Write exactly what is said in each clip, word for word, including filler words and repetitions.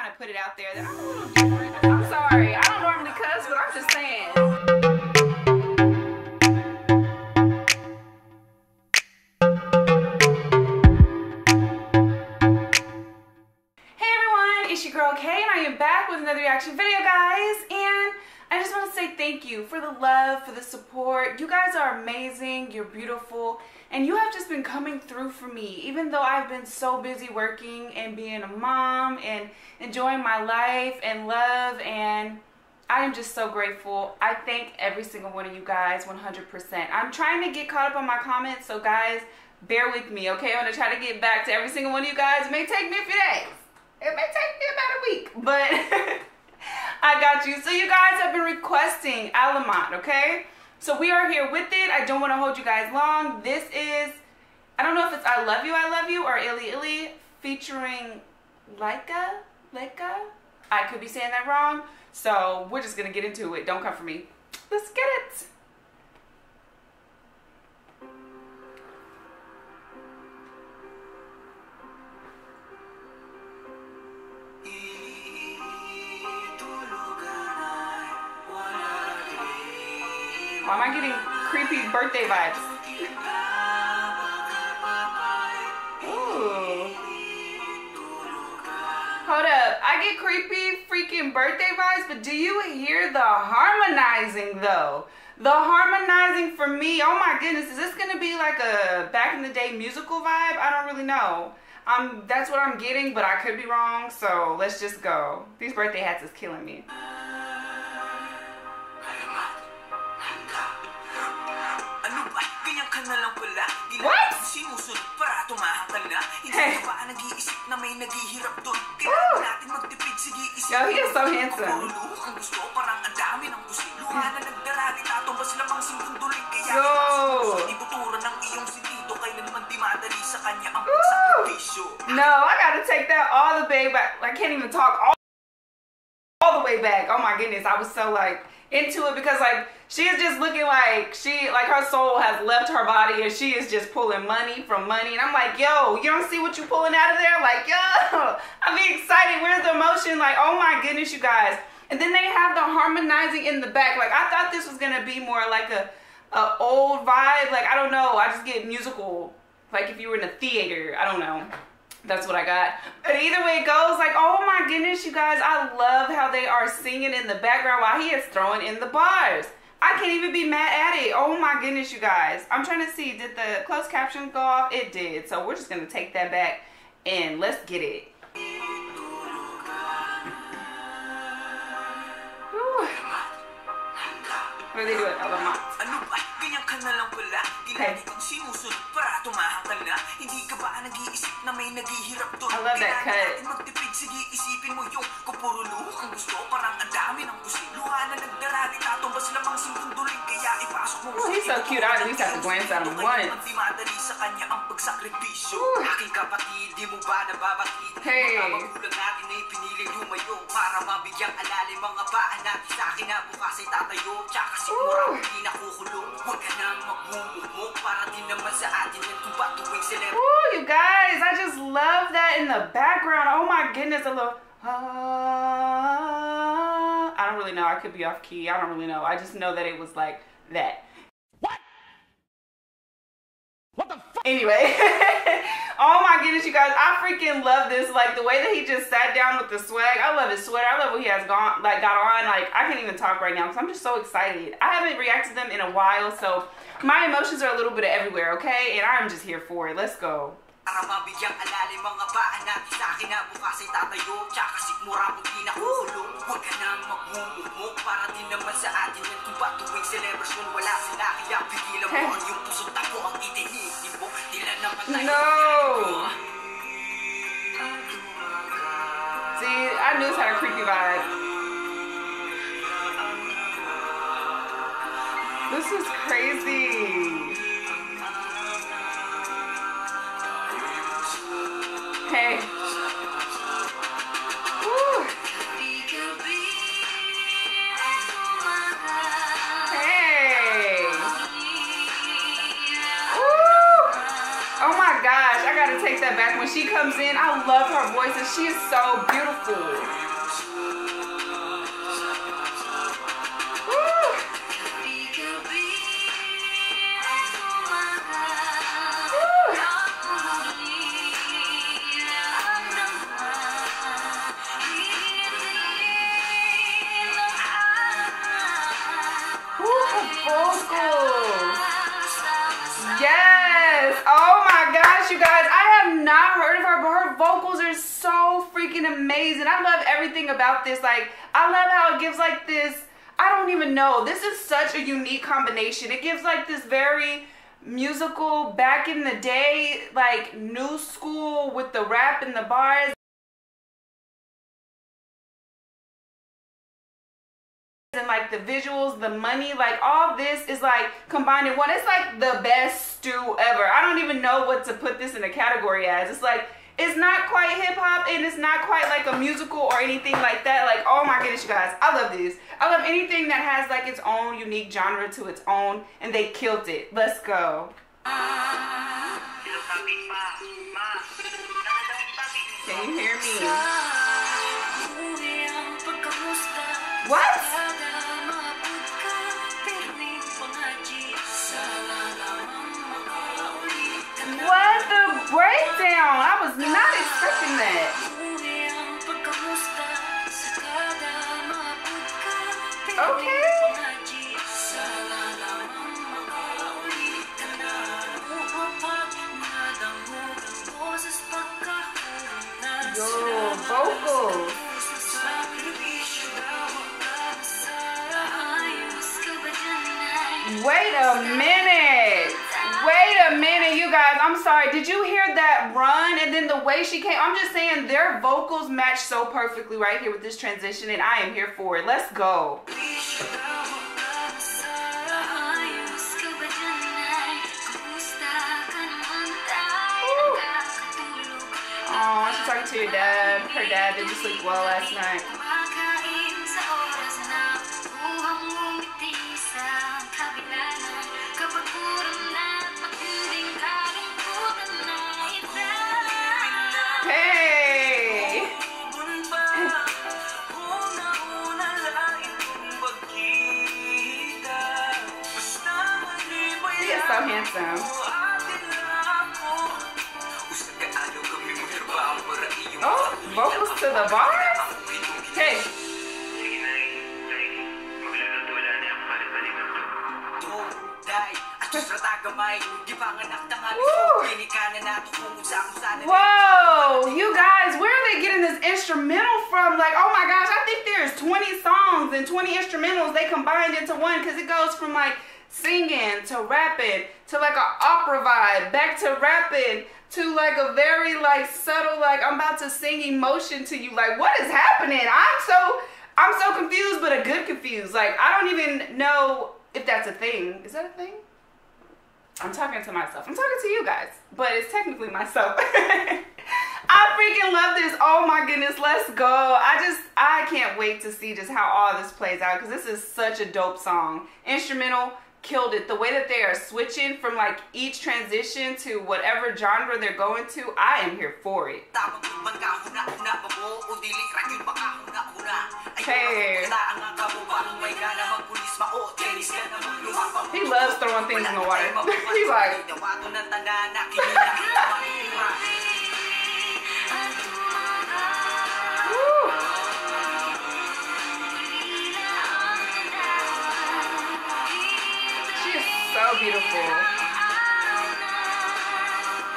kind of put it out there that I'm a little different. I'm sorry, I don't normally cuss, but I'm just saying. Hey everyone, it's your girl Kay, and I am back with another reaction video, guys. And I just want to say thank you for the love, for the support. You guys are amazing, you're beautiful, and you have just been coming through for me. Even though I've been so busy working and being a mom and enjoying my life and love, and I am just so grateful. I thank every single one of you guys one hundred percent. I'm trying to get caught up on my comments, so guys, bear with me, okay? I'm going to try to get back to every single one of you guys. It may take me a few days. It may take me about a week, but... I got you. So you guys have been requesting Alamat, okay? So we are here with it. I don't want to hold you guys long. This is, I don't know if it's I Love You, I Love You or Illy Illy featuring Lyca, Lyca? I could be saying that wrong. So we're just going to get into it. Don't come for me. Let's get it. Why am I getting creepy birthday vibes? Ooh. Hold up. I get creepy freaking birthday vibes, but do you hear the harmonizing though? The harmonizing for me, oh my goodness, is this gonna be like a back in the day musical vibe? I don't really know. Um, that's what I'm getting, but I could be wrong, so let's just go. These birthday hats is killing me. What? Hey. Yo, he is so handsome. Yo. No, I gotta take that all the way back. I can't even talk all, all the way back. Oh my goodness, I was so like... into it, because like she is just looking like she like her soul has left her body and she is just pulling money from money, and I'm like, yo, you don't see what you pulling out of there? Like, yo, I'm excited. Where's the emotion? Like, oh my goodness, you guys. And then they have the harmonizing in the back. Like, I thought this was gonna be more like a a old vibe. Like, I don't know, I just get musical, like if you were in a theater. I don't know, that's what I got. But either way it goes, like, oh my goodness, you guys, I love how they are singing in the background while he is throwing in the bars. I can't even be mad at it. Oh my goodness, you guys. I'm trying to see, did the closed caption go off? It did. So we're just going to take that back and let's get it. What are they doing? Alamat. Okay. I love that cut. Ooh, he's so cute. I at least have to glance at him once. Hey. Ooh, you guys, I just love that in the background. Oh my goodness, a little uh, I don't really know, I could be off key, I don't really know. I just know that it was like that. What? What the fuck? Anyway. Oh my goodness, you guys, I freaking love this. Like, the way that he just sat down with the swag. I love his sweater. I love what he has gone, like, got on. Like, I can't even talk right now because I'm just so excited. I haven't reacted to them in a while, so my emotions are a little bit of everywhere, okay? And I'm just here for it. Let's go. Hey. No. I knew this had a creepy vibe. This is crazy. Hey. Woo. Hey. Woo. Oh my gosh, I gotta take that back. when she comes in. I love her voice, and she is so beautiful. Amazing. I love everything about this. Like, I love how it gives like this, I don't even know, this is such a unique combination. It gives like this very musical, back in the day, like new school with the rap and the bars and like the visuals, the money, like all this is like combined in one. It's like the best stew ever. I don't even know what to put this in a category as. It's like, it's not quite hip-hop, and it's not quite like a musical or anything like that. Like, oh my goodness, you guys, I love this. I love anything that has like its own unique genre to its own, and they killed it. Let's go. Can you hear me? What? What the breakdown? I was not expecting that. Okay. Yo, vocals. Wait a minute. Wait a minute, you guys. I'm sorry. Did you hear that run? And then the way she came, I'm just saying their vocals match so perfectly right here with this transition, and I am here for it. Let's go. Oh, she's talking to your dad. Her dad didn't sleep well last night. Handsome. Oh, vocals to the bar? Hey. Whoa, you guys, where are they getting this instrumental from? Like, oh my gosh, I think there's twenty songs and twenty instrumentals they combined into one, because it goes from like singing to rapping to like an opera vibe, back to rapping to like a very like subtle, like I'm about to sing emotion to you. Like, what is happening? I'm so I'm so confused, but a good confused. Like, I don't even know if that's a thing. Is that a thing? I'm talking to myself. I'm talking to you guys, but it's technically myself. I freaking love this. Oh my goodness, let's go. I just, I can't wait to see just how all this plays out, because this is such a dope song. Instrumental killed it. The way that they are switching from like each transition to whatever genre they're going to, I am here for it. Hey. He loves throwing things in the water. He's like she is so beautiful.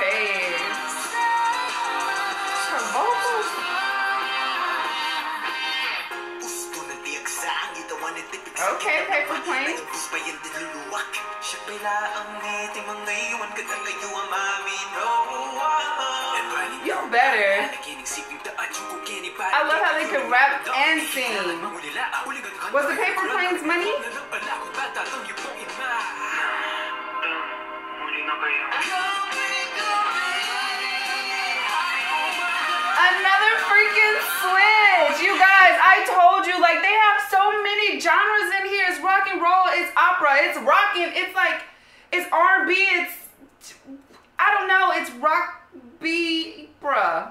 Hey. Her vocals. Okay, paper plane. You're better. I love how they can rap and sing. Was the paper plane's money? Another freaking switch. You guys, I told you, like, they have so many genres in here. It's rock and roll, it's opera, it's rockin', it's like, it's R and B, it's, I don't know, it's rock B. Bruh.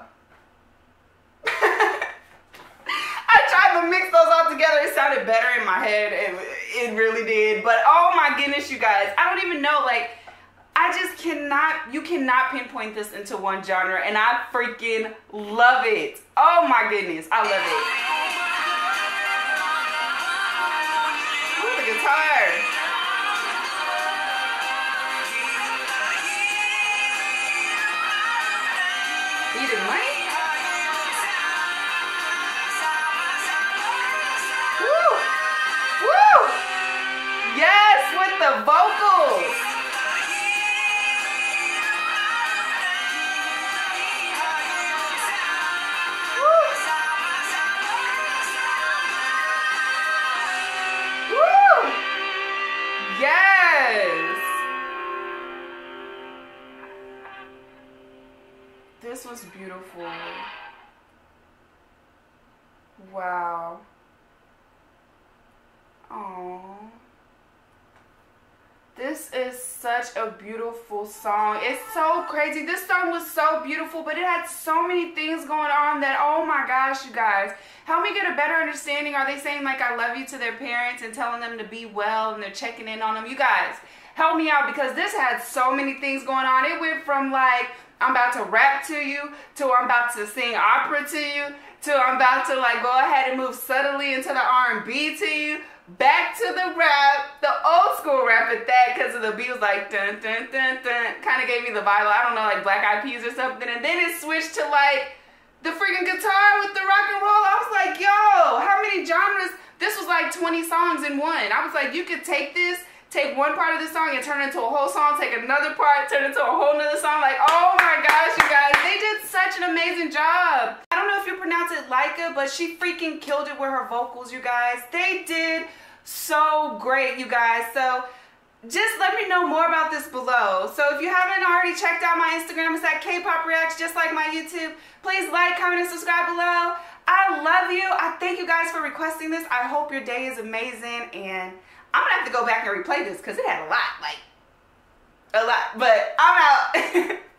I tried to mix those all together. It sounded better in my head, and it really did. But oh my goodness, you guys. I don't even know, like, I just cannot, you cannot pinpoint this into one genre, and I freaking love it. Oh my goodness, I love it. Ooh, the guitar. You did money? Woo! Woo! Yes, with the vocals. This was beautiful. Wow. Oh. This is such a beautiful song. It's so crazy. This song was so beautiful, but it had so many things going on that, oh my gosh, you guys. Help me get a better understanding. Are they saying, like, I love you to their parents and telling them to be well, and they're checking in on them? You guys, help me out, because this had so many things going on. It went from, like, I'm about to rap to you, to I'm about to sing opera to you, to I'm about to, like, go ahead and move subtly into the R and B to you, back to the rap, the old school rap at that, because of the beat was like dun dun dun dun, kind of gave me the vibe, I don't know, like Black Eyed Peas or something, and then it switched to like the freaking guitar with the rock and roll. I was like, yo, how many genres? This was like twenty songs in one. I was like, you could take this, take one part of the song and turn it into a whole song, take another part, turn it into a whole nother song. Like, oh my gosh, you guys, they did such an amazing job. I don't know if you pronounce it Lyca, but she freaking killed it with her vocals, you guys. They did so great, you guys. So just let me know more about this below. So if you haven't already checked out my Instagram, it's at K-Pop Reacts, just like my YouTube. Please like, comment, and subscribe below. I love you. I thank you guys for requesting this. I hope your day is amazing, and I'm gonna have to go back and replay this because it had a lot, like, a lot. But I'm out.